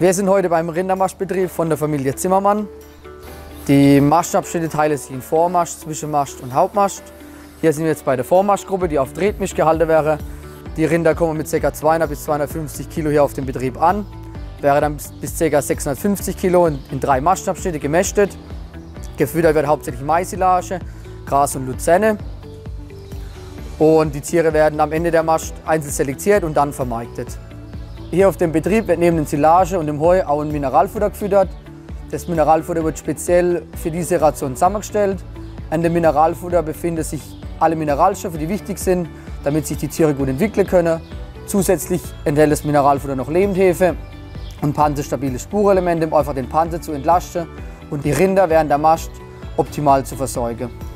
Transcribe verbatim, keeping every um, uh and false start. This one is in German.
Wir sind heute beim Rindermastbetrieb von der Familie Zimmermann. Die Mastenabschnitteteile sind Vormast, Zwischenmast und Hauptmast. Hier sind wir jetzt bei der Vormastgruppe, die auf Tretmisch gehalten wäre. Die Rinder kommen mit ca. zweihundert bis zweihundertfünfzig Kilo hier auf den Betrieb an. Wäre dann bis ca. sechshundertfünfzig Kilo in, in drei Mastenabschnitte gemästet. Gefüttert wird hauptsächlich Mais-Silage, Gras und Luzerne. Und die Tiere werden am Ende der Mast einzeln selektiert und dann vermarktet. Hier auf dem Betrieb wird neben den Silage und dem Heu auch ein Mineralfutter gefüttert. Das Mineralfutter wird speziell für diese Ration zusammengestellt. An dem Mineralfutter befinden sich alle Mineralstoffe, die wichtig sind, damit sich die Tiere gut entwickeln können. Zusätzlich enthält das Mineralfutter noch Lebendhefe und panzerstabile Spurenelemente, um einfach den Panzer zu entlasten und die Rinder während der Mast optimal zu versorgen.